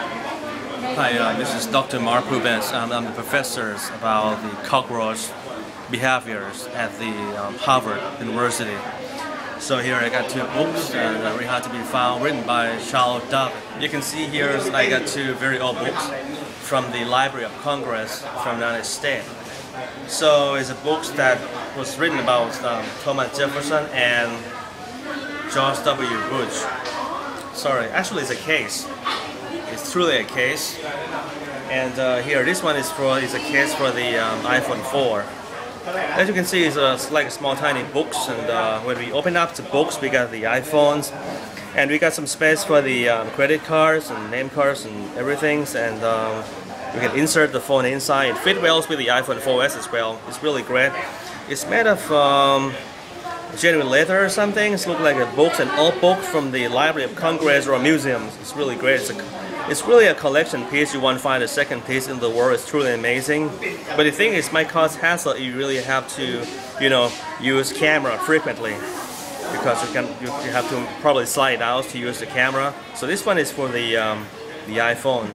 Hi, this is Dr. Mark Pubate. I'm the professor about the cockroach behaviors at the Harvard University. So here I got two books very hard to be found, written by Charles Dub. You can see here I got two very old books from the Library of Congress from the United States. So it's a book that was written about Thomas Jefferson and George W. Bush. Sorry, actually it's a case. It's truly a case. And here, this one is a case for the iPhone 4. As you can see, it's like small tiny books, and when we open up the books, we got the iPhones, and we got some space for the credit cards and name cards and everything, and we can insert the phone inside. It fits well with the iPhone 4S as well. It's really great. It's made of genuine leather or something. It looks like a book, an old book from the Library of Congress or museums. It's really great. It's really a collection piece. You won't find a second piece in the world. It's truly amazing. But the thing is, it might cause hassle. You really have to, you know, use camera frequently, because you have to probably slide out to use the camera. So this one is for the iPhone.